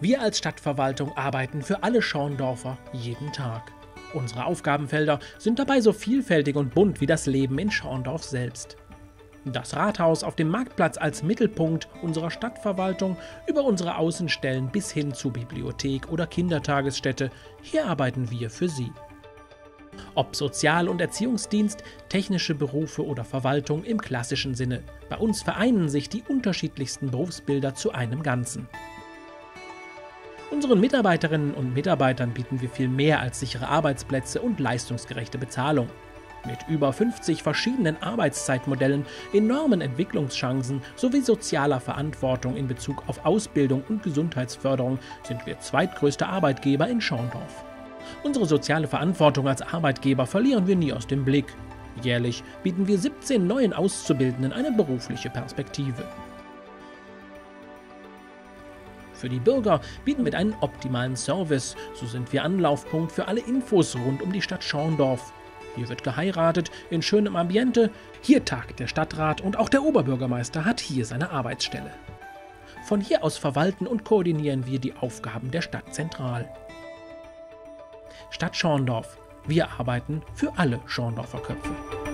Wir als Stadtverwaltung arbeiten für alle Schorndorfer jeden Tag. Unsere Aufgabenfelder sind dabei so vielfältig und bunt wie das Leben in Schorndorf selbst. Das Rathaus auf dem Marktplatz als Mittelpunkt unserer Stadtverwaltung, über unsere Außenstellen bis hin zu Bibliothek oder Kindertagesstätte, hier arbeiten wir für Sie. Ob Sozial- und Erziehungsdienst, technische Berufe oder Verwaltung im klassischen Sinne, bei uns vereinen sich die unterschiedlichsten Berufsbilder zu einem Ganzen. Unseren Mitarbeiterinnen und Mitarbeitern bieten wir viel mehr als sichere Arbeitsplätze und leistungsgerechte Bezahlung. Mit über 50 verschiedenen Arbeitszeitmodellen, enormen Entwicklungschancen sowie sozialer Verantwortung in Bezug auf Ausbildung und Gesundheitsförderung sind wir zweitgrößter Arbeitgeber in Schorndorf. Unsere soziale Verantwortung als Arbeitgeber verlieren wir nie aus dem Blick. Jährlich bieten wir 17 neuen Auszubildenden eine berufliche Perspektive. Für die Bürger bieten wir einen optimalen Service, so sind wir Anlaufpunkt für alle Infos rund um die Stadt Schorndorf. Hier wird geheiratet, in schönem Ambiente, hier tagt der Stadtrat und auch der Oberbürgermeister hat hier seine Arbeitsstelle. Von hier aus verwalten und koordinieren wir die Aufgaben der Stadt zentral. Stadt Schorndorf. Wir arbeiten für alle Schorndorfer Köpfe.